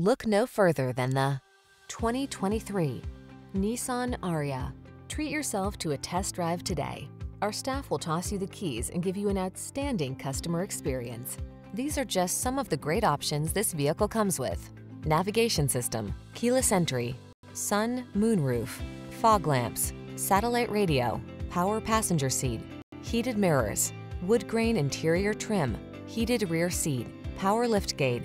Look no further than the 2023 Nissan Ariya. Treat yourself to a test drive today. Our staff will toss you the keys and give you an outstanding customer experience. These are just some of the great options this vehicle comes with: navigation system, keyless entry, sun, moonroof, fog lamps, satellite radio, power passenger seat, heated mirrors, wood grain interior trim, heated rear seat, power liftgate.